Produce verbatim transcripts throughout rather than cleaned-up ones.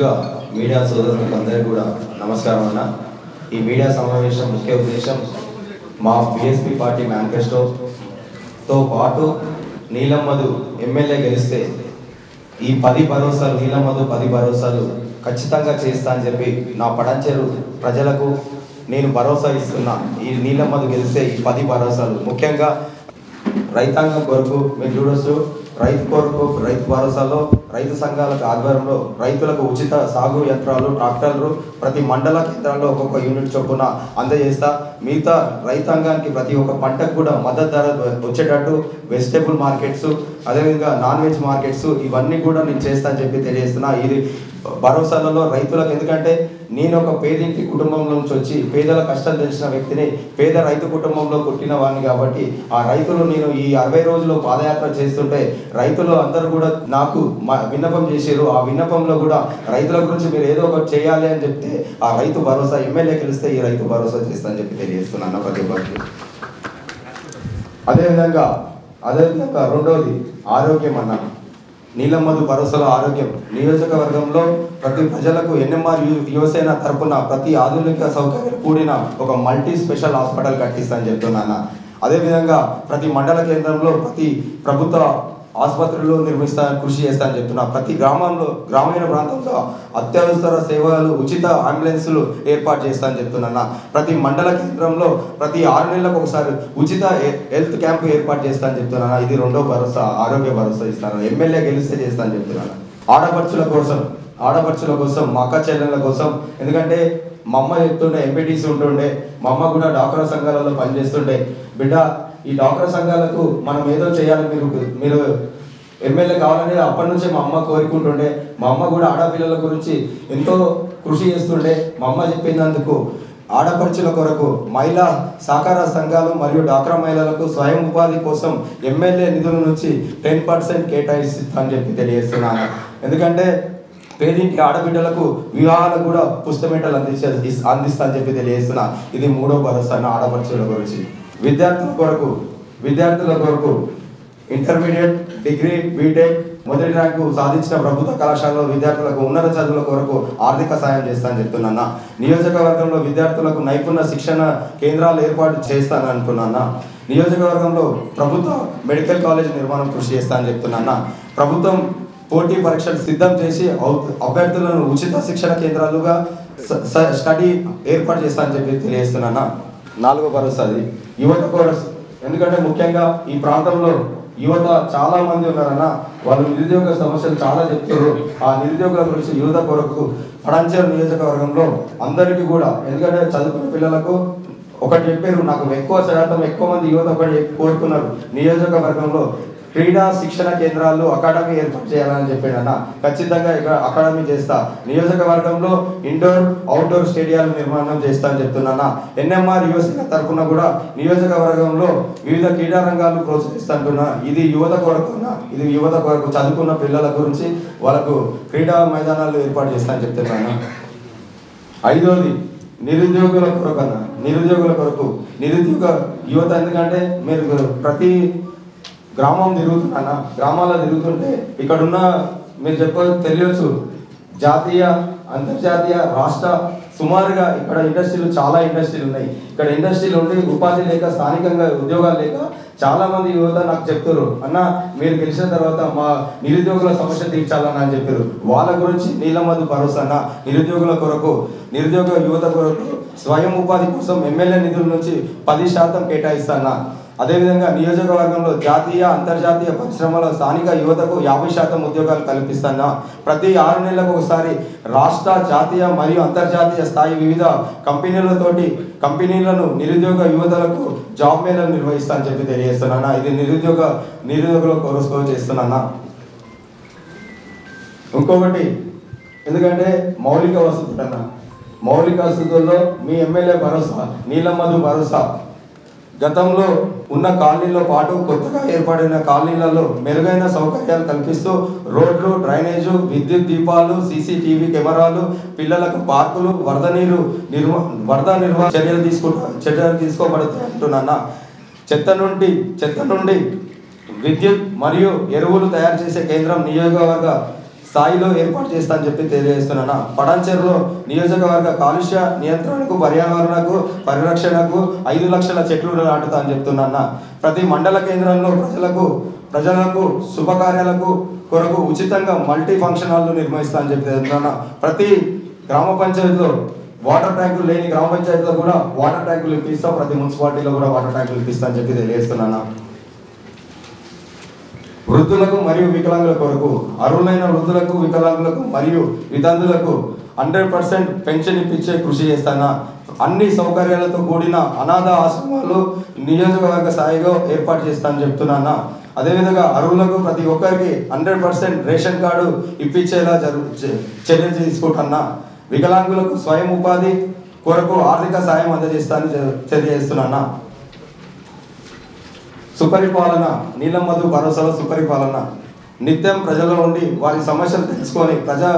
ముందుగా మీడియా సోదరులందరికీ కూడా నమస్కారం అన్న। ఈ మీడియా సమావేశం ముఖ్య ఉద్దేశం మా బీఎస్పీ పార్టీ మేనిఫెస్టో తో పాటు నీలం మధు ఎమ్మెల్యే గెలిస్తే ఈ పది భరోసాలు నీలం మధు పది భరోసాలు ఖచ్చితంగా చేస్తా అని చెప్పి నా పటంచెరు ప్రజలకు నేను భరోసా ఇస్తున్నా। ఈ నీలం మధు గెలిస్తే ఈ పది భరోసాలు ముఖ్యంగా రైతాంగం కొరకు మేము చూడొచ్చు। రైతు కొరకు రైతు భరోసాలో రైతు సంఘాల ఆధ్వర్యంలో రైతులకు ఉచిత సాగు యంత్రాలు ట్రాక్టర్లు ప్రతి మండల కేంద్రాల్లో ఒక్కొక్క యూనిట్ చొప్పున అందజేస్తా। మిగతా రైతాంగానికి ప్రతి ఒక్క పంటకు కూడా మద్దతు ధర వచ్చేటట్టు వెజిటేబుల్ మార్కెట్స్ అదేవిధంగా నాన్ వెజ్ మార్కెట్స్ ఇవన్నీ కూడా నేను చేస్తా అని చెప్పి తెలియజేస్తున్నా। ఇది భరోసాలలో రైతులకు, ఎందుకంటే నేను ఒక పేదింటి కుటుంబంలో నుంచి వచ్చి పేదల కష్టం తెలిసిన వ్యక్తిని, పేద రైతు కుటుంబంలో పుట్టిన వాడిని కాబట్టి ఆ రైతులు నేను ఈ అరవై రోజులు పాదయాత్ర చేస్తుంటే రైతులు అందరూ కూడా నాకు విన్నపం చేశారు। ఆ విన్నపంలో కూడా రైతుల గురించి మీరు ఏదో ఒకటి చేయాలి అని చెప్తే ఆ రైతు భరోసా ఎమ్మెల్యే గెలిస్తే ఈ రైతు భరోసా చేస్తా అని చెప్పి తెలియజేస్తున్నాను ప్రతి ఒక్కరికి। అదేవిధంగా అదేవిధంగా రెండోది ఆరోగ్యం అన్న। నీలం మధు భరోసాలో ఆరోగ్యం నియోజకవర్గంలో ప్రతి ప్రజలకు ఎన్ఎంఆర్ యువసేన తరపున ప్రతి ఆధునిక సౌకర్యం కూడిన ఒక మల్టీ స్పెషల్ హాస్పిటల్ కట్టిస్తా అని చెప్తున్నాను। అదేవిధంగా ప్రతి మండల కేంద్రంలో ప్రతి ప్రభుత్వ ఆసుపత్రుల్లో నిర్మిస్తా కృషి చేస్తా అని చెప్తున్నా। ప్రతి గ్రామంలో గ్రామీణ ప్రాంతంలో అత్యవసర సేవలు ఉచిత అంబులెన్సులు ఏర్పాటు చేస్తా అని చెప్తున్నా। ప్రతి మండల కేంద్రంలో ప్రతి ఆరు నెలలకు ఒకసారి ఉచిత హెల్త్ క్యాంపు ఏర్పాటు చేస్తా అని చెప్తున్నా। ఇది రెండో భరోసా, ఆరోగ్య భరోసా ఇస్తాను, ఎమ్మెల్యే గెలిస్తే చేస్తా అని చెప్తున్నాను। ఆడపడుచుల కోసం ఆడపడుచుల కోసం మా అక్క చెల్లెళ్ళ కోసం, ఎందుకంటే మా అమ్మ చెప్తుండే, ఎంపీటీసీ ఉంటుండే, మా అమ్మ కూడా డాక్టర్ సంఘాలలో పనిచేస్తుండే, బిడ్డ ఈ డాక్టర్ సంఘాలకు మనం ఏదో చేయాలి, మీరు మీరు ఎమ్మెల్యే కావాలనేది అప్పటి నుంచే మా అమ్మ కోరుకుంటుండే। మా అమ్మ కూడా ఆడపిల్లల గురించి ఎంతో కృషి చేస్తుండే। మా అమ్మ చెప్పినందుకు ఆడపడుచుల కొరకు మహిళా సహకార సంఘాలు మరియు డాక్రా మహిళలకు స్వయం ఉపాధి కోసం ఎమ్మెల్యే నిధుల నుంచి టెన్ పర్సెంట్ కేటాయిస్తా అని చెప్పి తెలియజేస్తున్నాను। ఎందుకంటే పేదింటి ఆడబిడ్డలకు వివాహాలకు కూడా పుస్తమెట్టలు అందించే అందిస్తా అని చెప్పి తెలియజేస్తున్నా। ఇది మూడో భరోసా ఆడపడుచుల గురించి। విద్యార్థుల కొరకు విద్యార్థుల కొరకు ఇంటర్మీడియట్, డిగ్రీ, బీటెక్ మొదటి ర్యాంకు సాధించిన ప్రభుత్వ కళాశాలలో విద్యార్థులకు ఉన్నత చదువుల కొరకు ఆర్థిక సాయం చేస్తానని చెప్తున్నా। నియోజకవర్గంలో విద్యార్థులకు నైపుణ్య శిక్షణ కేంద్రాలు ఏర్పాటు చేస్తానని అనుకున్నా। నియోజకవర్గంలో ప్రభుత్వ మెడికల్ కాలేజ్ నిర్మాణం కృషి చేస్తానని చెప్తున్నా। ప్రభుత్వం పోటీ పరీక్షలు సిద్ధం చేసి అభ్యర్థులను ఉచిత శిక్షణ కేంద్రాలుగా స్టడీ ఏర్పాటు చేస్తానని చెప్పి తెలియజేస్తున్నా। నాలుగో భరోసాది యువత కోర్స్, ఎందుకంటే ముఖ్యంగా ఈ ప్రాంతంలో యువత చాలా మంది ఉన్నారన్న, వాళ్ళు నిరుద్యోగ సమస్యలు చాలా చెప్తారు। ఆ నిరుద్యోగుల గురించి యువత కొరకు పటాన్చెరు నియోజకవర్గంలో అందరికీ కూడా, ఎందుకంటే చదువుకున్న పిల్లలకు ఒకటి చెప్పారు, నాకు ఎక్కువ శాతం ఎక్కువ మంది యువత ఒకటి కోరుకున్నారు, నియోజకవర్గంలో క్రీడా శిక్షణ కేంద్రాలు అకాడమీ ఏర్పాటు చేయాలని చెప్పాడన్న। ఖచ్చితంగా ఇక్కడ అకాడమీ చేస్తా, నియోజకవర్గంలో ఇండోర్ అవుట్డోర్ స్టేడియాలు నిర్మాణం చేస్తా అని చెప్తున్నా। ఎన్ఎంఆర్ యువసేన తరఫున కూడా నియోజకవర్గంలో వివిధ క్రీడా రంగాలు ప్రోత్సహిస్తా। ఇది యువత కొరకు, ఇది యువత కొరకు చదువుకున్న పిల్లల గురించి వాళ్ళకు క్రీడా మైదానాలు ఏర్పాటు చేస్తా అని చెప్తున్నాను। ఐదోది నిరుద్యోగుల కొరకు అన్న, నిరుద్యోగుల కొరకు నిరుద్యోగ యువత, ఎందుకంటే మీరు ప్రతి గ్రామం తిరుగుతున్నా, గ్రామాల్లో తిరుగుతుంటే ఇక్కడున్న మీరు చెప్ప తెలియచ్చు, జాతీయ అంతర్జాతీయ రాష్ట్ర సుమారుగా ఇక్కడ ఇండస్ట్రీలు చాలా ఇండస్ట్రీలు ఉన్నాయి, ఇక్కడ ఇండస్ట్రీలు ఉండి ఉపాధి లేక స్థానికంగా ఉద్యోగాలు లేక చాలామంది యువత నాకు చెప్తారు, అన్న మీరు గెలిచిన తర్వాత మా నిరుద్యోగుల సమస్య తీర్చాలన్న అని చెప్పారు। వాళ్ళ గురించి నీలం మధు భరోసా అన్న, నిరుద్యోగుల కొరకు నిరుద్యోగ యువత కొరకు స్వయం ఉపాధి కోసం ఎమ్మెల్యే నిధుల నుంచి పది శాతం కేటాయిస్తా అన్న। అదేవిధంగా నియోజకవర్గంలో జాతీయ అంతర్జాతీయ పరిశ్రమల స్థానిక యువతకు యాభై శాతం ఉద్యోగాలు కల్పిస్తాను। ప్రతి ఆరు నెలలకు ఒకసారి రాష్ట్ర జాతీయ మరియు అంతర్జాతీయ స్థాయి వివిధ కంపెనీలతోటి కంపెనీలను నిరుద్యోగ యువతలకు జాబ్ మేళలు నిర్వహిస్తానని చెప్పి తెలియజేస్తున్నాను। ఇది నిరుద్యోగ నిరుద్యోగుల కోర్సు చేస్తున్నాను। ఇంకొకటి, ఎందుకంటే మౌలిక వసతులు అన్న, మౌలిక వసతుల్లో మీ ఎమ్మెల్యే భరోసా నీలం మధు భరోసా, గతంలో ఉన్న కాలనీలో పాటు కొత్తగా ఏర్పడిన కాలనీలలో మెరుగైన సౌకర్యాలు కల్పిస్తూ రోడ్లు, డ్రైనేజు, విద్యుత్ దీపాలు, సీసీటీవీ కెమెరాలు, పిల్లలకు పార్కులు, వరద నీరు నిర్వ వరద నిర్వహణ చర్యలు తీసుకుంటా చర్యలు తీసుకోబడుతూ ఉంటున్నా। చెత్త నుండి చెత్త నుండి విద్యుత్ మరియు ఎరువులు తయారు చేసే కేంద్రం నియోజకవర్గ స్థాయిలో ఏర్పాటు చేస్తా అని చెప్పి తెలియజేస్తున్నాను. పటాన్చెరులో నియోజకవర్గ కాలుష్య నియంత్రణకు పర్యావరణకు పరిరక్షణకు ఐదు లక్షల చెట్లు నాటుతా అని చెప్తున్నాను. ప్రతి మండల కేంద్రంలో ప్రజలకు ప్రజలకు శుభకార్యాలకు కొరకు ఉచితంగా మల్టీ ఫంక్షన్ హాల్ను నిర్మిస్తా అని చెప్పి చెప్తున్నాను. ప్రతి గ్రామ పంచాయతీలో వాటర్ ట్యాంకులు లేని గ్రామ పంచాయతీలో కూడా వాటర్ ట్యాంకులు ఇప్పిస్తాం. ప్రతి మున్సిపాలిటీలో కూడా వాటర్ ట్యాంకులు ఇప్పిస్తా అని చెప్పి తెలియజేస్తున్నాను. వృద్ధులకు మరియు వికలాంగుల కొరకు అర్హులైన వృద్ధులకు వికలాంగులకు మరియు వితంతులకు హండ్రెడ్ పర్సెంట్ పెన్షన్ ఇప్పించే కృషి చేస్తాను. అన్ని సౌకర్యాలతో కూడిన అనాథ ఆశ్రమాలు నియోజకవర్గ స్థాయిలో ఏర్పాటు చేస్తానని చెప్తున్నాను. అదేవిధంగా అర్హులకు ప్రతి ఒక్కరికి హండ్రెడ్ పర్సెంట్ రేషన్ కార్డు ఇప్పించేలా జరు చర్యలు తీసుకుంటున్నా. వికలాంగులకు స్వయం ఉపాధి కొరకు ఆర్థిక సాయం అందజేస్తానని తెలియజేస్తున్నాను. సుపరిపాలన నీలం మధు భరోసాలో సుపరిపాలన నిత్యం ప్రజల్లో ఉండి వారి సమస్యలు తెలుసుకొని ప్రజా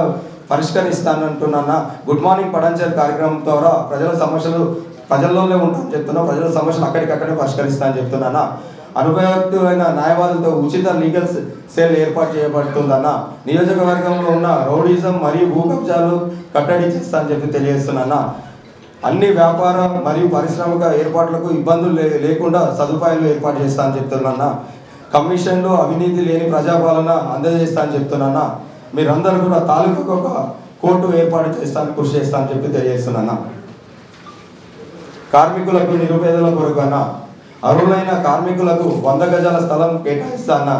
పరిష్కరిస్తానంటున్నా. గుడ్ మార్నింగ్ పటాన్చెరు కార్యక్రమం ద్వారా ప్రజల సమస్యలు ప్రజల్లోనే ఉంటాయని చెప్తున్నా. ప్రజల సమస్యలు అక్కడికక్కడే పరిష్కరిస్తానని చెప్తున్నాను. అనుభవైన న్యాయవాదులతో ఉచిత లీగల్ సెల్ ఏర్పాటు చేయబడుతుందన్న. నియోజకవర్గంలో ఉన్న రౌడీజం మరియు భూ కబ్జాలు కట్టడి చేస్తా అని చెప్పి తెలియజేస్తున్నాను. అన్ని వ్యాపార మరియు పారిశ్రామిక ఏర్పాట్లకు ఇబ్బందులు లేకుండా సదుపాయాలు ఏర్పాటు చేస్తా అని చెప్తున్నాను. కమిషన్లో అవినీతి లేని ప్రజాపాలన అందజేస్తా అని చెప్తున్నాను. మీరందరూ కూడా తాలూకాకు ఒక కోర్టు ఏర్పాటు చేస్తాను కృషి చేస్తా అని చెప్పి తెలియజేస్తున్నాను. కార్మికులకు నిరుపేదల కొరకు అన్న అర్హులైన కార్మికులకు వంద గజాల స్థలం కేటాయిస్తా అన్న.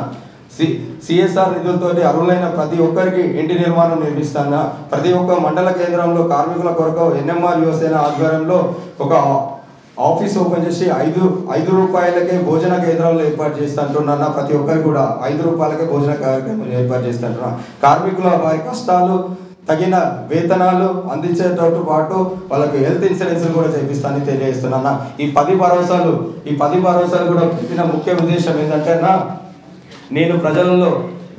సి సిఎస్ఆర్ నిధులతో అర్హులైన ప్రతి ఒక్కరికి ఇంటి నిర్మాణం నిర్మిస్తాను. ప్రతి ఒక్క మండల కేంద్రంలో కార్మికుల కొరకు ఎన్ఎంఆర్ యువసేన ఆధ్వర్యంలో ఒక ఆఫీస్ ఓపెన్ చేసి ఐదు ఐదు రూపాయలకే భోజన కేంద్రాలు ఏర్పాటు చేస్తుంటున్నా. ప్రతి ఒక్కరికి కూడా ఐదు రూపాయలకే భోజన కార్యక్రమాలు ఏర్పాటు చేస్తుంటున్నా. కార్మికుల వారి కష్టాలు తగిన వేతనాలు అందించేటట్టు పాటు వాళ్ళకు హెల్త్ ఇన్సూరెన్స్ కూడా చేపిస్తానని తెలియజేస్తున్నాను. ఈ పది భరోసాలు ఈ పది భరోసాలు కూడా పెట్టిన ముఖ్య ఉద్దేశం ఏంటంటే నా నేను ప్రజలలో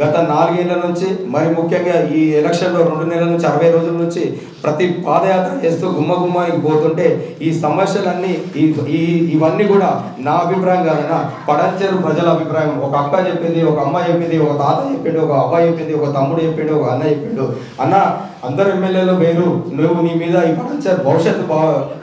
గత నాలుగేళ్ల నుంచి మరి ముఖ్యంగా ఈ ఎలక్షన్లో రెండు నెలల నుంచి అరవై రోజుల నుంచి ప్రతి పాదయాత్ర చేస్తూ గుమ్మ గుమ్మానికి పోతుంటే ఈ సమస్యలన్నీ ఈ ఇవన్నీ కూడా నా అభిప్రాయం కాదన్నా పటాన్చెరు ప్రజల అభిప్రాయం. ఒక అక్క చెప్పింది, ఒక అమ్మ చెప్పింది, ఒక తాత చెప్పిండు, ఒక అబ్బాయి చెప్పింది, ఒక తమ్ముడు చెప్పిండు, ఒక అన్న చెప్పిండు. అన్న అందరు ఎమ్మెల్యేలు వేరు, నువ్వు నీ మీద ఈ పటాన్చెరు భవిష్యత్తు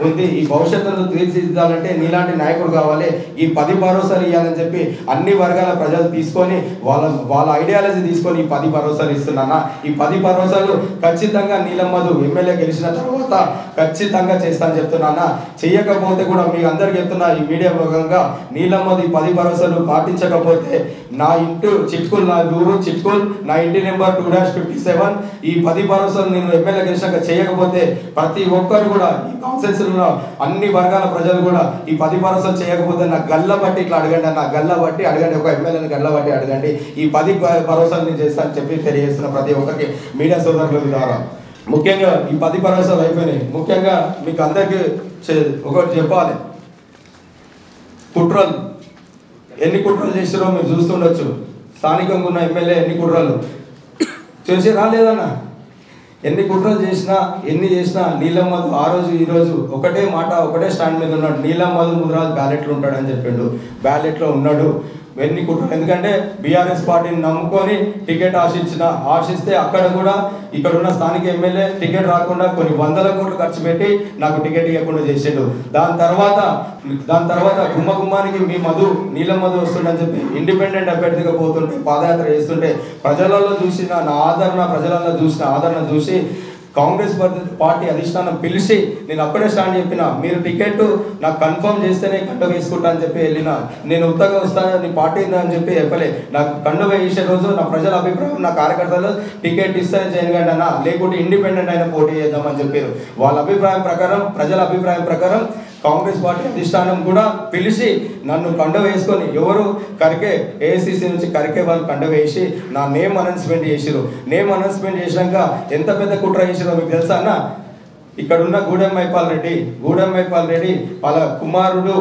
ఉంది, ఈ భవిష్యత్తును తీర్చిదిద్దాలంటే నీలాంటి నాయకుడు కావాలి, ఈ పది భరోసాలు ఇవ్వాలని చెప్పి అన్ని వర్గాల ప్రజలు తీసుకొని వాళ్ళ వాళ్ళ ఐడియాలజీ తీసుకొని ఈ పది భరోసాలు ఇస్తున్నా. ఈ పది భరోసాలు ఖచ్చితంగా నీలం మధు ఎమ్మెల్యే గెలిచిన తర్వాత ఖచ్చితంగా చేస్తానని చెప్తున్నా. చెయ్యకపోతే కూడా మీకు అందరికి చెప్తున్నా, ఈ మీడియా భాగంగా నీలం మధు ఈ పది భరోసాలు పాటించకపోతే నా ఇంటి చిట్కుల్ నా ఊరు చిట్కుల్ నా ఇంటి number two dash fifty seven. ఈ పది భరోసాలు నేను ఎమ్మెల్యే గెలిచాక చేయకపోతే ప్రతి ఒక్కరు కూడా ఈ కాన్సెన్స్లో అన్ని వర్గాల ప్రజలు కూడా ఈ పది భరోసాలు చేయకపోతే నా గల్ల బట్టి ఇట్లా అడగండి అన్న, గల్ల బట్టి అడగండి, ఒక ఎమ్మెల్యేని గల్ల బట్టి అడగండి, ఈ పది భరోసాలు నేను చేస్తానని చెప్పి తెలియజేస్తున్న ప్రతి ఒక్కరికి మీడియా సోదరుల ద్వారా. ముఖ్యంగా ఈ పది భరోసాలు అయిపోయినాయి. ముఖ్యంగా మీకు అందరికీ ఒకటి చెప్పాలి, కుట్రలు ఎన్ని కుట్రలు చేసిరో మీరు చూస్తుండొచ్చు. స్థానికంగా ఉన్న ఎమ్మెల్యే ఎన్ని కుట్రలు చేసి రాలేదన్నా, ఎన్ని కుట్రలు చేసినా ఎన్ని చేసినా నీలం మధు ఆ రోజు ఈ రోజు ఒకటే మాట ఒకటే స్టాండ్ మీద ఉన్నాడు. నీలం మధు ముద్రాజ్ బ్యాలెట్లో ఉంటాడని చెప్పిండు, బ్యాలెట్లో ఉన్నాడు. ఎన్ని కుట్రలు, ఎందుకంటే బీఆర్ఎస్ పార్టీని నమ్ముకొని టికెట్ ఆశించిన ఆశిస్తే అక్కడ కూడా ఇక్కడ ఉన్న స్థానిక ఎమ్మెల్యే టికెట్ రాకుండా కొన్ని వందల కోట్లు ఖర్చు పెట్టి నాకు టికెట్ ఇవ్వకుండా చేసాడు. దాని తర్వాత దాని తర్వాత గుమ్మ గుమ్మానికి మీ మధు నీలం మధు వస్తుండని చెప్పి ఇండిపెండెంట్ అభ్యర్థిగా పోతుంటే పాదయాత్ర చేస్తుంటే ప్రజలలో చూసిన నా ఆదరణ ప్రజలలో చూసిన ఆదరణ చూసి కాంగ్రెస్ పార్టీ అధిష్టానం పిలిచి నేను అప్పుడే స్టాండ్ చెప్పిన, మీరు టికెట్ నాకు కన్ఫర్మ్ చేస్తేనే కండు వేసుకుంటా అని చెప్పి వెళ్ళిన. నేను ఉత్తగా వస్తానని పార్టీ అని చెప్పి చెప్పలే. నాకు కండు వేసే రోజు నా ప్రజల అభిప్రాయం, నా కార్యకర్తలు టికెట్ ఇస్తానే చేయగండి అన్న, లేకుంటే ఇండిపెండెంట్ అయినా పోటీ చేద్దామని చెప్పారు. వాళ్ళ అభిప్రాయం ప్రకారం ప్రజల అభిప్రాయం ప్రకారం కాంగ్రెస్ పార్టీ అధిష్టానం కూడా పిలిచి నన్ను కండ వేసుకొని ఎవరు కరికే ఏఐసీసీ నుంచి కరికే వాళ్ళు కండ వేసి నా నేమ్ అనౌన్స్మెంట్ చేసిరు. నేమ్ అనౌన్స్మెంట్ చేసినాక ఎంత పెద్ద కుట్ర చేసిరో మీకు తెలుసా అన్న? ఇక్కడున్న గూడెం మహిపాల్ రెడ్డి గూడెం మహిపాల్ రెడ్డి వాళ్ళ కుమారుడు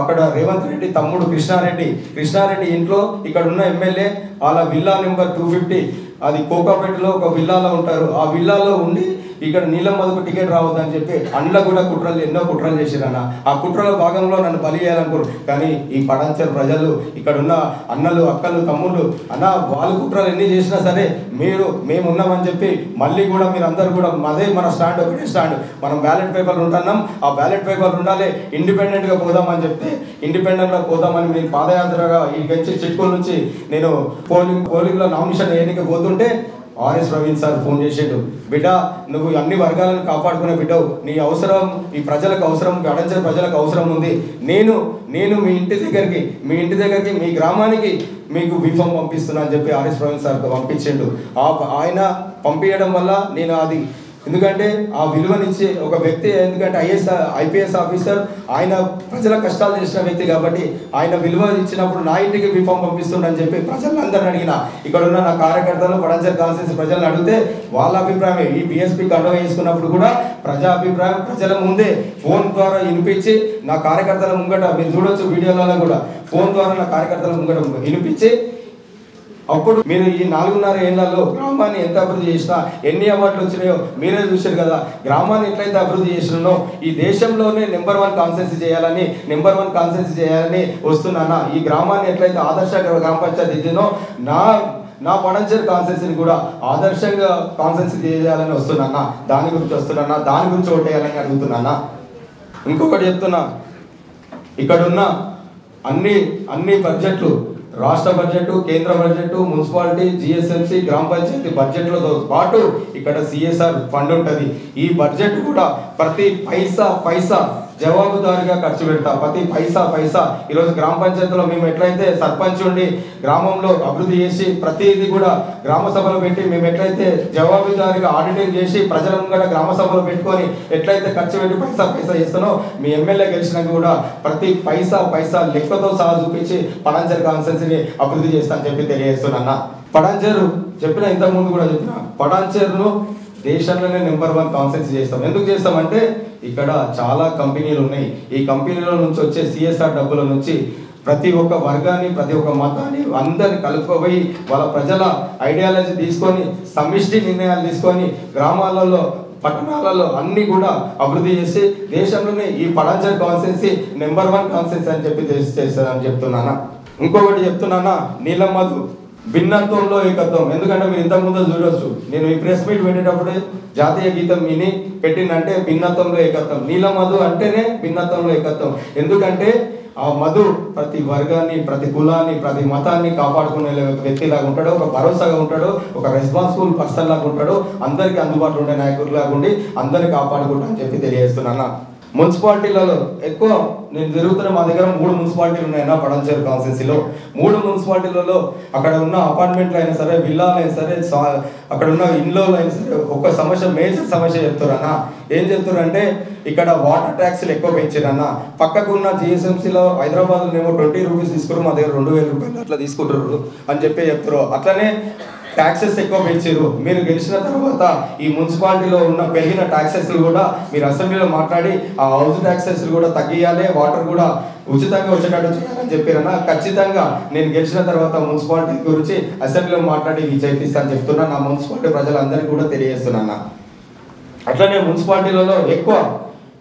అక్కడ రేవంత్ రెడ్డి తమ్ముడు కృష్ణారెడ్డి కృష్ణారెడ్డి ఇంట్లో ఇక్కడున్న ఎమ్మెల్యే వాళ్ళ విల్లా నెంబర్ టూ ఫిఫ్టీ అది కోకాపేటలో ఒక విల్లాలో ఉంటారు. ఆ విల్లాలో ఉండి ఇక్కడ నీలం మధుకు టికెట్ రావద్దని చెప్పి అన్నిలో కూడా కుట్రలు ఎన్నో కుట్రలు చేశారన్న ఆ కుట్రల భాగంలో నన్ను బలి చేయాలనుకోరు కానీ ఈ పటాన్చెరు ప్రజలు ఇక్కడ ఉన్న అన్నలు అక్కలు తమ్ముళ్ళు అన్న వాళ్ళు కుట్రలు ఎన్ని చేసినా సరే మీరు మేము ఉన్నామని చెప్పి మళ్ళీ కూడా మీరందరూ కూడా అదే మన స్టాండ్ ఒకటే స్టాండ్ మనం బ్యాలెట్ పేపర్లు ఉంటున్నాం ఆ బ్యాలెట్ పేపర్లు ఉండాలి ఇండిపెండెంట్గా పోదామని చెప్తే ఇండిపెండెంట్గా పోదామని నేను పాదయాత్రగా ఈ గచ్చి చిట్కూల నుంచి నేను పోలింగ్ పోలింగ్లో నామినేషన్ వేయడానికి పోతుంటే ఆర్ఎస్ ప్రవీణ్ సార్ ఫోన్ చేసాడు బిడ్డ నువ్వు అన్ని వర్గాలను కాపాడుకునే బిడ్డవు నీ అవసరం ఈ ప్రజలకు అవసరం గడించిన ప్రజలకు అవసరం ఉంది నేను నేను మీ ఇంటి దగ్గరికి మీ ఇంటి దగ్గరికి మీ గ్రామానికి మీకు బీఫామ్ పంపిస్తున్నా అని చెప్పి ఆర్ఎస్ ప్రవీణ్ సార్తో పంపించాడు ఆ ఆయన పంపించడం వల్ల నేను అది ఎందుకంటే ఆ విలువనిచ్చే ఒక వ్యక్తి ఎందుకంటే ఐఏఎస్ ఐపీఎస్ ఆఫీసర్ ఆయన ప్రజల కష్టాలు చేసిన వ్యక్తి కాబట్టి ఆయన విలువ ఇచ్చినప్పుడు నా ఇంటికి బీఫామ్ పంపిస్తుండని చెప్పి ప్రజలందరిని అడిగిన ఇక్కడ ఉన్న నా కార్యకర్తలు పటాన్చెరు కాన్స్టిట్యూన్సీ ప్రజలను అడిగితే వాళ్ళ అభిప్రాయమే ఈ బీఎస్పీ కండవ వేసుకున్నప్పుడు కూడా ప్రజా అభిప్రాయం ప్రజల ముందే ఫోన్ ద్వారా వినిపించి నా కార్యకర్తల ముంగట మీరు చూడొచ్చు వీడియోలలో కూడా ఫోన్ ద్వారా నా కార్యకర్తల ముంగట వినిపించి అప్పుడు మీరు ఈ నాలుగున్నర ఏళ్లలో గ్రామాన్ని ఎంత అభివృద్ధి చేసినా ఎన్ని అవార్డులు వచ్చినాయో మీరే చూశారు కదా గ్రామాన్ని ఎట్లయితే అభివృద్ధి చేసినానో ఈ దేశంలోనే నెంబర్ వన్ కాన్సెన్సీ చేయాలని నెంబర్ వన్ కాన్సెన్సీ చేయాలని వస్తున్నానా ఈ గ్రామాన్ని ఎట్లయితే ఆదర్శ గ్రామ పంచాయతీ ఇచ్చిందో నా నా పటాన్చెరు కాన్సెన్సీని కూడా ఆదర్శంగా కాన్సెన్సీ చేయాలని వస్తున్నానా దాని గురించి వస్తున్నానా దాని గురించి ఓటేయాలని అడుగుతున్నానా ఇంకొకటి చెప్తున్నా ఇక్కడున్న అన్ని అన్ని బడ్జెట్లు రాష్ట్ర బడ్జెట్ కేంద్ర బడ్జెట్ మున్సిపాలిటీ జిఎస్ఎంసీ గ్రామ పంచాయతీ బడ్జెట్లతో పాటు ఇక్కడ సిఎస్ఆర్ ఫండ్ ఉంటుంది ఈ బడ్జెట్ కూడా ప్రతి పైసా పైసా జవాబుదారిగా ఖర్చు పెడతా ప్రతి పైసా పైసా ఈరోజు గ్రామ పంచాయతీలో మేము ఎట్లయితే సర్పంచ్ ఉండి గ్రామంలో అభివృద్ధి చేసి ప్రతిదీ కూడా గ్రామ సభలు పెట్టి మేము ఎట్లయితే జవాబుదారిగా ఆడిటింగ్ చేసి ప్రజల ముంగట గ్రామ సభలు పెట్టుకొని ఎట్లయితే ఖర్చు పెట్టి పైసా పైసా చేస్తానో మీ ఎమ్మెల్యే గెలిచినాక కూడా ప్రతి పైసా పైసా లెక్కతో సహా చూపించి పటాన్చెరు కాన్స్టిట్యున్సీని అభివృద్ధి చేస్తానని చెప్పి తెలియజేస్తున్నా పటాన్చెరు చెప్పిన ఇంతకుముందు కూడా చెప్పిన పటాన్చెరును దేశంలోనే నెంబర్ వన్ కాన్స్టిట్యున్సీ చేస్తాం ఎందుకు చేస్తామంటే ఇక్కడ చాలా కంపెనీలు ఉన్నాయి ఈ కంపెనీల నుంచి వచ్చే సిఎస్ఆర్ డబ్బుల నుంచి ప్రతి ఒక్క వర్గాన్ని ప్రతి ఒక్క మతాన్ని అందరిని కలుపుకోబోయి వాళ్ళ ప్రజల ఐడియాలజీ తీసుకొని సమిష్టి నిర్ణయాలు తీసుకొని గ్రామాలలో పట్టణాలలో అన్నీ కూడా అభివృద్ధి చేసి దేశంలోనే ఈ Patancheru constituency number one constituency అని చెప్పి చేస్తారని చెప్తున్నానా ఇంకొకటి చెప్తున్నానా నీలం మధు భిన్నత్వంలో ఏకత్వం ఎందుకంటే మీరు ఇంతకుముందు చూడవచ్చు నేను ఈ ప్రెస్ మీట్ పెట్టేటప్పుడు జాతీయ గీతం విని పెట్టిందంటే భిన్నత్వంలో ఏకత్వం నీలం మధు అంటేనే భిన్నత్వంలో ఏకత్వం ఎందుకంటే ఆ మధు ప్రతి వర్గాన్ని ప్రతి కులాన్ని ప్రతి మతాన్ని కాపాడుకునే వ్యక్తిలాగా ఉంటాడు ఒక భరోసాగా ఉంటాడు ఒక రెస్పాన్సిబుల్ పర్సన్ లాగా ఉంటాడు అందరికీ అందుబాటులో ఉండే నాయకుడిలాగా ఉండి అందరినీ కాపాడుకుంటా అని చెప్పి తెలియజేస్తున్నాను మున్సిపాలిటీలలో ఎక్కువ నేను జరుగుతున్న మా దగ్గర మూడు మున్సిపాలిటీలు ఉన్నాయన్న పటాన్చెరు కాన్స్టిట్యున్సీలో మూడు మున్సిపాలిటీలలో అక్కడ ఉన్న అపార్ట్మెంట్లు అయినా సరే విల్లాలు అయినా సరే అక్కడ ఉన్న ఇండ్లో అయినా సరే ఒక సమస్య మేజర్ సమస్య చెప్తారన్న ఏం చెప్తారంటే ఇక్కడ వాటర్ ట్యాక్స్లు ఎక్కువ పెంచారన్న పక్కకున్న జిఎస్ఎంసీలో హైదరాబాద్లో ఏమో ట్వంటీ రూపీస్ తీసుకున్నారు మా దగ్గర రెండు వేల రూపాయలు అట్లా తీసుకుంటారు అని చెప్పి చెప్తారు అట్లనే ట్యాక్సెస్ ఎక్కువ పెంచారు మీరు గెలిచిన తర్వాత ఈ మున్సిపాలిటీలో ఉన్న పెరిగిన ట్యాక్సెస్లు కూడా మీరు అసెంబ్లీలో మాట్లాడి ఆ హౌస్ ట్యాక్సెస్లు కూడా తగ్గియాలి వాటర్ కూడా ఉచితంగా వచ్చేటట్టు చేయాలని చెప్పారన్నా ఖచ్చితంగా నేను గెలిచిన తర్వాత మున్సిపాలిటీ గురించి అసెంబ్లీలో మాట్లాడి విజయతిస్తానని చెప్తున్నా నా మున్సిపాలిటీ ప్రజలందరికీ కూడా తెలియజేస్తున్నాను అట్లనే మున్సిపాలిటీలలో ఎక్కువ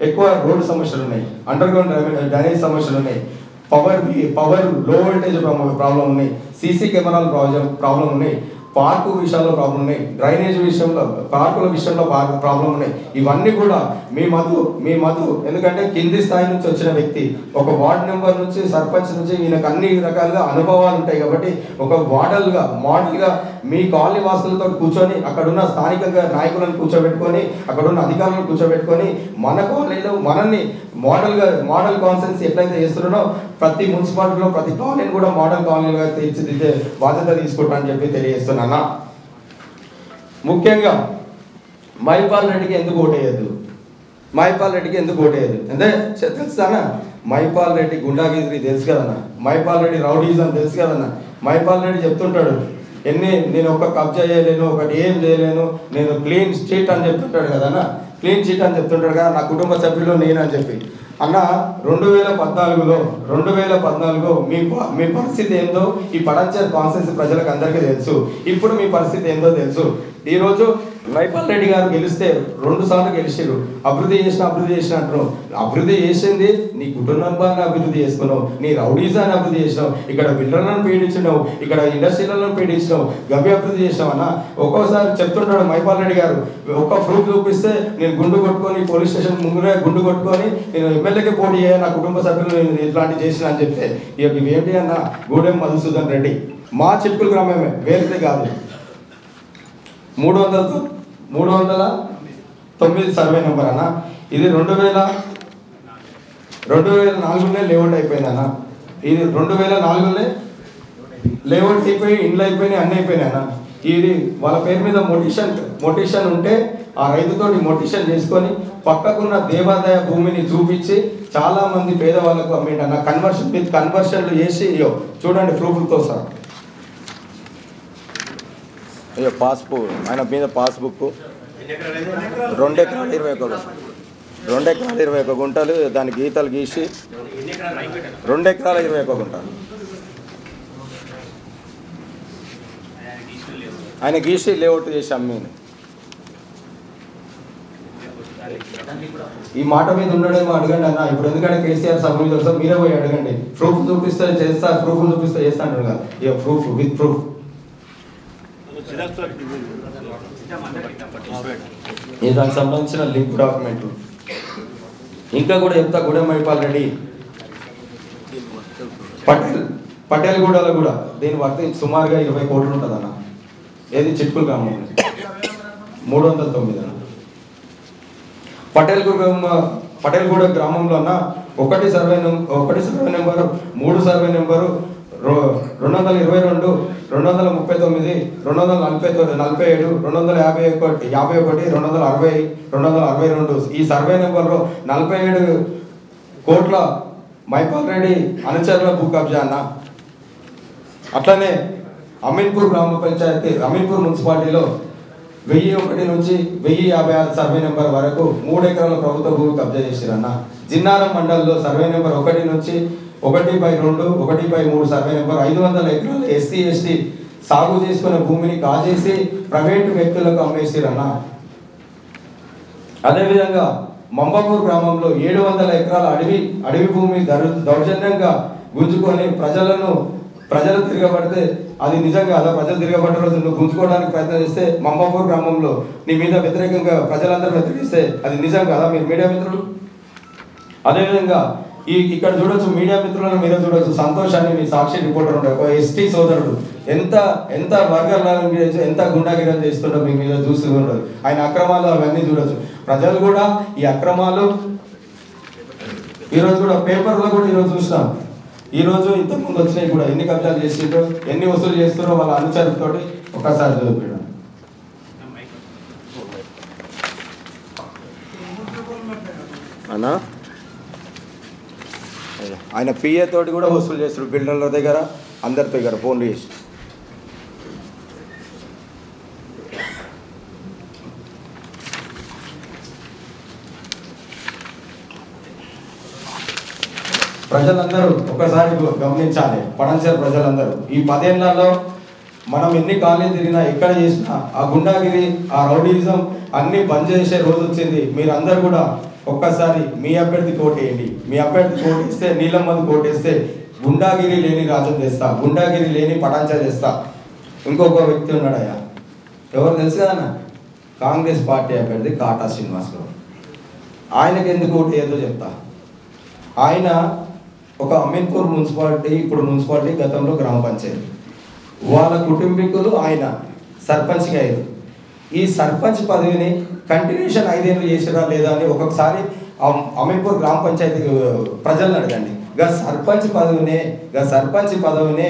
ఎక్కువ రోడ్డు సమస్యలు ఉన్నాయి అండర్ గ్రౌండ్ డ్రైనేజ్ సమస్యలు ఉన్నాయి power power low voltage problem ఉన్నాయి సీసీ కెమెరాల ప్రాబ్లం ప్రాబ్లం ఉన్నాయి పార్కు విషయాల్లో ప్రాబ్లం ఉన్నాయి డ్రైనేజ్ విషయంలో పార్కుల విషయంలో ప్రాబ్లం ఉన్నాయి ఇవన్నీ కూడా మీ మధు మీ మధు ఎందుకంటే కింది స్థాయి నుంచి వచ్చిన వ్యక్తి ఒక వార్డు మెంబర్ నుంచి సర్పంచ్ నుంచి ఈయనకు అన్ని రకాలుగా అనుభవాలు ఉంటాయి కాబట్టి ఒక వార్డల్గా మోడల్గా మీ కాలనీ వాసులతో కూర్చొని అక్కడున్న స్థానికంగా నాయకులను కూర్చోబెట్టుకొని అక్కడున్న అధికారులను కూర్చోబెట్టుకొని మన కాలనీలో మనల్ని మోడల్గా మోడల్ కాన్సెన్స్ ఎట్లయితే చేస్తున్నానో ప్రతి మున్సిపాలిటీలో ప్రతి కాలనీని కూడా మోడల్ కాలనీలుగా తీర్చిదిద్దే బాధ్యత తీసుకుంటా అని చెప్పి తెలియజేస్తున్నాను ముఖ్యంగా మహిపాల్ రెడ్డికి ఎందుకు ఓటేయద్దు మహిపాల్ రెడ్డికి ఎందుకు ఓటేయద్దు అంటే తెలుస్తానా మహిపాల్ రెడ్డి గుండాగిరి తెలుసు కదన్నా మహిపాల్ రెడ్డి రౌడీజం తెలుసు కదన్నా మహిపాల్ రెడ్డి చెప్తుంటాడు ఎన్ని నేను ఒక కబ్జా చేయలేను ఒకటి ఏం చేయలేను నేను క్లీన్ స్ట్రీట్ అని చెప్తుంటాడు కదన్నా క్లీన్ చీట్ అని చెప్తుంటాడు కదా నా కుటుంబ సభ్యులు నేను అని చెప్పి అన్న రెండు వేల పద్నాలుగులో రెండు వేల పద్నాలుగులో మీ మీ పరిస్థితి ఏందో ఈ పటాన్చెరు కాన్స్టిట్యున్సీ ప్రజలకు అందరికీ తెలుసు ఇప్పుడు మీ పరిస్థితి ఏందో తెలుసు ఈరోజు మహిపాల్ రెడ్డి గారు గెలిస్తే రెండు సార్లు గెలిచారు. అభివృద్ధి చేసిన అభివృద్ధి చేసిన అంటారు. అభివృద్ధి చేసింది నీ కుటుంబాన్ని అభివృద్ధి చేసుకున్నావు, నీ రౌడీజాన్ని అభివృద్ధి చేసినావు, ఇక్కడ బిల్డర్లను పీడించినావు, ఇక్కడ ఇండస్ట్రీలను పీడించినావు, గవి అభివృద్ధి చేసినావన్నా ఒక్కోసారి చెప్తుంటాడు మహిపాల్ రెడ్డి గారు. ఒక్క ప్రూఫ్ చూపిస్తే నేను గుండు కొట్టుకొని పోలీస్ స్టేషన్ ముందునే గుండు కొట్టుకొని నేను ఎమ్మెల్యేకి పోటీ అయ్యా, నా కుటుంబ సభ్యులు నేను ఇట్లాంటివి చేసిన అని చెప్తే ఇక ఇవేంటి అన్న గూడెం మధుసూదన్ రెడ్డి మా చిట్కుల గ్రామమే, వేరే కాదు. మూడు వందల మూడు వందల తొమ్మిది సర్వే నెంబర్ అన్న ఇది. రెండు వేల రెండు వేల నాలుగులోనే లేఅవుట్ అయిపోయింది అన్న ఇది. రెండు వేల నాలుగులోనే లేఅవుట్ అయిపోయి ఇండ్లు అయిపోయినాయి, అన్నీ అయిపోయినాయి అన్న. ఇది వాళ్ళ పేరు మీద మొటిషన్ మొటిషన్ ఉంటే ఆ రైతుతోటి మొటిషన్ చేసుకొని పక్కకున్న దేవాదాయ భూమిని చూపించి చాలా మంది పేదవాళ్ళకు అమ్మిండి అన్న. కన్వర్షన్ విత్ కన్వర్షన్లు చేసి ఇయో చూడండి ప్రూఫ్లతో సార్. అయ్యో పాస్బుక్ ఆయన మీద పాస్బుక్ రెండు ఎకరాలు ఇరవై ఒక రెండు ఎకరాలు ఇరవై ఒక గుంటలు దాని గీతలు గీసి రెండు ఎకరాల ఇరవై ఒక గుంటలు ఆయన గీసి లేఅవుట్ చేసి అమ్మింది. ఈ మాట మీద ఉండడేమో అడగండి అన్న. ఇప్పుడు ఎందుకంటే కేసీఆర్ సభ మీద వస్తారు, మీరే పోయి అడగండి. ప్రూఫ్ చూపిస్తే చేస్తా, ప్రూఫ్ చూపిస్తే చేస్తా అంటారు కదా. ఇక ప్రూఫ్ విత్ ప్రూఫ్ దానికి సంబంధించిన లింక్ డాక్యుమెంట్ ఇంకా కూడా చెప్తా. గూడెం మహిపాల్ రెడ్డి పటేల్ పటేల్ గూడలో కూడా దీని వర్తి సుమారుగా ఇరవై కోట్లు ఉంటుంది అన్న. ఏది చిట్కుల గ్రామం మూడు వందల తొమ్మిది అన్న. పటేల్ పటేల్ గూడ గ్రామంలో అన్న ఒకటి సర్వే ఒకటి సర్వే నెంబరు, మూడు సర్వే నెంబరు, రెండు వందల ఇరవై రెండు, రెండు వందల ముప్పై తొమ్మిది, రెండు వందల నలభై తొమ్మిది నలభై ఏడు, రెండు వందల యాభై ఒకటి యాభై ఒకటి, రెండు వందల అరవై, రెండు వందల అరవై రెండు. ఈ సర్వే నెంబర్లో నలభై ఏడు కోట్ల మహిపాల్ రెడ్డి అనుచరుల భూ కబ్జా అన్న. అట్లనే అమీన్పూర్ గ్రామ పంచాయతీ అమీన్పూర్ మున్సిపాలిటీలో వెయ్యి ఒకటి నుంచి వెయ్యి యాభై ఆరు సర్వే నెంబర్ వరకు మూడు ఎకరాల ప్రభుత్వ భూమి కబ్జా చేశారన్న. జిన్నారం మండలిలో సర్వే నెంబర్ ఒకటి నుంచి ఒకటి బై రెండు ఒకటి బై మూడు సర్వే నెంబర్ ఐదు వందల ఎకరాలు ఎస్సీ ఎస్టీ సాగు చేసుకున్న భూమిని కాజేసి ప్రైవేటు వ్యక్తులకు అమ్మేసిరన్న. అదేవిధంగా మంబాపూర్ గ్రామంలో ఏడు వందల ఎకరాల అడవి అడవి భూమి దౌ దౌర్జన్యంగా గుంజుకొని ప్రజలను ప్రజలు తిరగబడితే అది నిజంగా అలా ప్రజలు తిరగబడ్డ రోజు నువ్వు గుంజుకోవడానికి ప్రయత్నం చేస్తే మంబాపూర్ గ్రామంలో నీ మీద వ్యతిరేకంగా ప్రజలందరూ వ్యతిరేకిస్తే అది నిజం కదా మీరు మీడియా మిత్రులు. అదేవిధంగా ఈ ఇక్కడ చూడొచ్చు మీడియా మిత్రులను మీరే చూడొచ్చు. సంతోష్ అని మీ సాక్షి రిపోర్టర్ ఉండే ఒక ఎస్టీ సోదరుడు ఎంత ఎంత వర్గర్ లాగా ఎంత గుండాగిరాలు చేస్తుండో మీ మీద చూస్తూ ఉండదు. ఆయన అక్రమాలు అవన్నీ చూడొచ్చు. ప్రజలు కూడా ఈ అక్రమాలు ఈరోజు కూడా పేపర్లో కూడా ఈరోజు చూసినాం. ఈరోజు ఇంతకుముందు వచ్చినాయి కూడా ఎన్ని కబ్జాలు చేసిండ్రో ఎన్ని వసూలు చేస్తున్నారో వాళ్ళ అనుచరులతోటి ఒకసారి చూపించాం. అన్నా ఆయన పిఏ తోటి కూడా వసూలు చేస్తారు, బిల్డర్ల దగ్గర అందరితో దగ్గర ఫోన్లు చేసి. ప్రజలందరూ ఒకసారి గమనించాలి, పటంచేరు ప్రజలందరూ ఈ పదేళ్లలో మనం ఎన్ని కాలేజీ తిరిగినా ఎక్కడ చేసినా ఆ గుండాగిరి ఆ రౌడీజం అన్ని బంద్ చేసే రోజు వచ్చింది. మీరందరూ కూడా ఒక్కసారి మీ అభ్యర్థి కోటేయండి. మీ అభ్యర్థి కోటేస్తే నీలం మధు కోటేస్తే గుండాగిరి లేని రాజం తెస్తా, గుండాగిరి లేని పటాంచెరు తెస్తా. ఇంకొక వ్యక్తి ఉన్నాడయ్యా ఎవరు తెలుసు కదన్నా, కాంగ్రెస్ పార్టీ అభ్యర్థి కాటా శ్రీనివాస్ గారు. ఆయనకు ఎందుకు ఓటు ఏదో చెప్తా. ఆయన ఒక అమీన్పూర్ మున్సిపాలిటీ ఇప్పుడు మున్సిపాలిటీ గతంలో గ్రామ పంచాయతీ వాళ్ళ కుటుంబీకులు ఆయన సర్పంచ్గా అయ్యారు. ఈ సర్పంచ్ పదవిని కంటిన్యూషన్ ఐదేళ్ళు చేసినా లేదా అని ఒక్కొక్కసారి అమీన్పూర్ గ్రామ పంచాయతీ ప్రజలను అడగండి. గా సర్పంచ్ పదవినే గా సర్పంచ్ పదవినే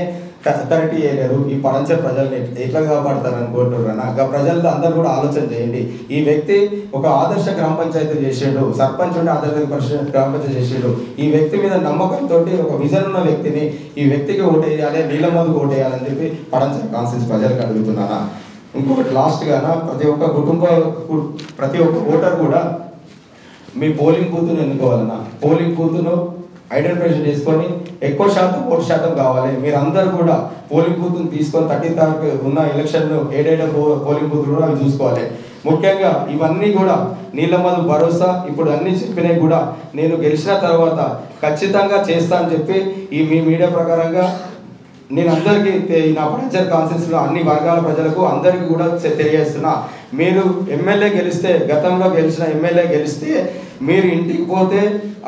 అథారిటీ చేయలేరు ఈ పటంచెరు ప్రజల్ని ఎట్లా కాపాడతారు అనుకుంటున్నారన్న. గా ప్రజలు అందరూ కూడా ఆలోచన చేయండి. ఈ వ్యక్తి ఒక ఆదర్శ గ్రామ పంచాయతీ చేసాడు, సర్పంచ్ ఉంటే ఆదర్శ గ్రామ పంచాయతీ చేసాడు. ఈ వ్యక్తి మీద నమ్మకంతో ఒక విజన్ ఉన్న వ్యక్తిని ఈ వ్యక్తికి ఓటేయాలి, నీలం మధుకు ఓటేయాలని చెప్పి పటంచెరు కాన్స్టిట్యూన్సీ ప్రజలకు అడుగుతున్నారా. ఇంకొకటి లాస్ట్గా ప్రతి ఒక్క కుటుంబ ప్రతి ఒక్క ఓటర్ కూడా మీ పోలింగ్ బూత్ను ఎన్నుకోవాలన్నా. పోలింగ్ బూత్ను ఐడెంటిఫికేషన్ చేసుకొని ఎక్కువ శాతం ఓటు శాతం కావాలి. మీరందరూ కూడా పోలింగ్ బూత్ను తీసుకొని థర్టీ తారీఖు ఉన్న ఎలక్షన్లు ఏడేడ పోలింగ్ బూత్లు కూడా అవి చూసుకోవాలి. ముఖ్యంగా ఇవన్నీ కూడా నీలం మధు భరోసా ఇప్పుడు అన్ని చెప్పినే కూడా నేను గెలిచిన తర్వాత ఖచ్చితంగా చేస్తా అని చెప్పి ఈ మీ మీడియా ప్రకారంగా నేను అందరికీ నా ప్రచార కాన్ఫరెన్స్‌లో అన్ని వర్గాల ప్రజలకు అందరికీ కూడా తెలియజేస్తున్నా। మీరు ఎమ్మెల్యే గెలిస్తే గతంలో గెలిచిన ఎమ్మెల్యే గెలిస్తే మీరు ఇంటికి పోతే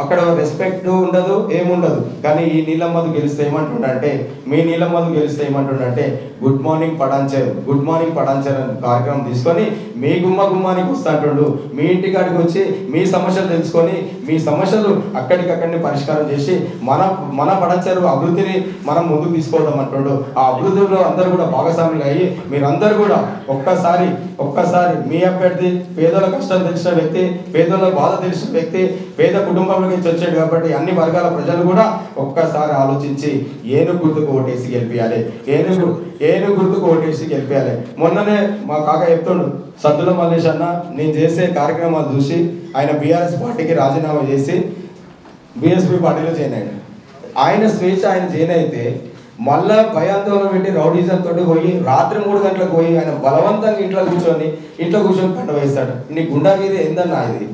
అక్కడ రెస్పెక్ట్ ఉండదు ఏముండదు। కానీ ఈ నీలం మధు గెలిస్తే ఏమంటుండంటే మీ నీలం మధు గెలిస్తే ఏమంటుండంటే good morning Patancheru good morning Patancheru అనే కార్యక్రమం తీసుకొని మీ గుమ్మ గుమ్మానికి వస్తుంటుండు మీ ఇంటి కాడికి వచ్చి మీ సమస్యలు తెలుసుకొని మీ సమస్యలు అక్కడికక్కడనే పరిష్కారం చేసి మన మన పటాన్చేరు అభివృద్ధిని మనం ముందుకు తీసుకోవడం అంటుండు। ఆ అభివృద్ధిలో అందరూ కూడా భాగస్వాములు అయ్యి మీరందరూ కూడా ఒక్కసారి ఒక్కసారి మీ అభ్యర్థి పేదల కష్టాలు తెలిసిన వ్యక్తి పేదల బాధ తెలిసిన వ్యక్తి పేద కుటుంబంలోకి వచ్చాడు కాబట్టి అన్ని వర్గాల ప్రజలు కూడా ఒక్కసారి ఆలోచించి ఏను గుర్తుకు ఓటేసి గెలిపియాలి ఏను ఏను గుర్తుకు ఓటేసి గెలిపియాలి। మొన్ననే మా కాక చెప్తుండు సద్దుల మల్లేష్ అన్న నేను చేసే కార్యక్రమాలు చూసి ఆయన బీఆర్ఎస్ పార్టీకి రాజీనామా చేసి బీఎస్పీ పార్టీలో జాయిన్ అయ్యాడు। ఆయన స్వేచ్ఛ ఆయన జాయిన్ అయితే మళ్ళా భయాందోళన పెట్టి రౌడీజం తోటి పోయి రాత్రి మూడు గంటలకు పోయి ఆయన బలవంతంగా ఇంట్లో కూర్చొని ఇంట్లో కూర్చొని పంట వేస్తాడు। నీ గుండా మీద ఏందన్నా ఇది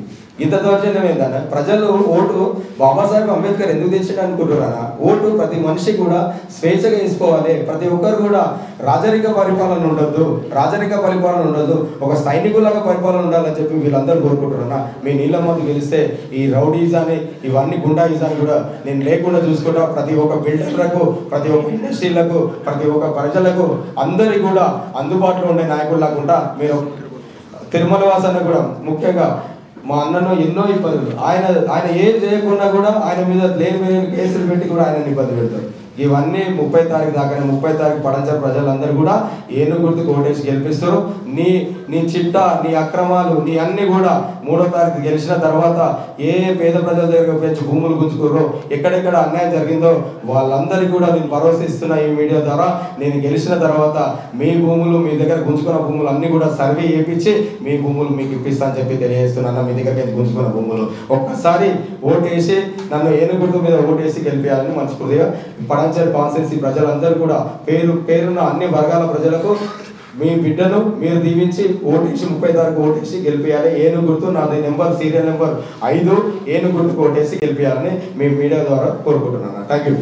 ఇంత దౌర్జన్యం ఏందన్నా? ప్రజలు ఓటు బాబాసాహెబ్ అంబేద్కర్ ఎందుకు తెచ్చాడు అనుకుంటున్నారా? ఓటు ప్రతి మనిషి కూడా స్వేచ్ఛగా వేసుకోవాలి। ప్రతి ఒక్కరు కూడా రాజరిక పరిపాలన ఉండద్దు రాజరిక పరిపాలన ఉండదు ఒక సైనికులాగా పరిపాలన ఉండాలని చెప్పి వీళ్ళందరూ కోరుకుంటున్నారా? మీ నీలం మధు గెలిస్తే ఈ రౌడీజాన్ని ఇవన్నీ గుండాయిజాన్ని కూడా నేను లేకుండా చూసుకుంటా। ప్రతి ఒక్క బిల్డర్లకు ప్రతి ఒక్క ఇండస్ట్రీలకు ప్రతి ఒక్క ప్రజలకు అందరికీ కూడా అందుబాటులో ఉండే నాయకులు లేకుండా మీరు తిరుమల వాసన కూడా ముఖ్యంగా మా అన్నను ఎన్నో ఇబ్బందులు ఆయన ఆయన ఏం చేయకుండా కూడా ఆయన మీద లేని కేసులు పెట్టి కూడా ఆయన ఇబ్బంది పెడతారు। ఇవన్నీ ముప్పై తారీఖు దాకా ముప్పై తారీఖు పటాన్చేరు ప్రజలందరూ కూడా ఏను గుర్తుకు ఓటేసి గెలిపిస్తారు। నీ నీ చిట్టా నీ అక్రమాలు నీ అన్నీ కూడా మూడో తారీఖు గెలిచిన తర్వాత ఏ పేద ప్రజల దగ్గర పెంచి భూములు గుంజుకుర్రో ఎక్కడెక్కడ అన్యాయం జరిగిందో వాళ్ళందరికీ కూడా నేను భరోసా ఇస్తున్నా ఈ మీడియా ద్వారా। నేను గెలిచిన తర్వాత మీ భూములు మీ దగ్గర గుంజుకున్న భూములు అన్నీ కూడా సర్వే చేయించి మీ భూములు మీకు ఇప్పిస్తా అని చెప్పి తెలియజేస్తున్నాను। మీ దగ్గర పెంచి గుంజుకున్న భూములు ఒక్కసారి ఓటేసి నన్ను ఏను గుర్తు మీద ఓటేసి గెలిపేయాలని మనస్ఫూర్తిగా పటాన్చేరు కాన్స్టిట్యున్సీ ప్రజలందరూ కూడా పేరు పేరున్న అన్ని వర్గాల ప్రజలకు మీ బిడ్డను మీరు దీవించి ఓటేసి ముప్పై తారీఖు ఓటేసి గెలిపియాలి। ఏను గుర్తు నాది నెంబర్ సీరియల్ నెంబర్ ఐదు ఏను గుర్తుకు ఓటేసి గెలిపియాలని మీ మీడియా ద్వారా కోరుకుంటున్నాను। Thank you.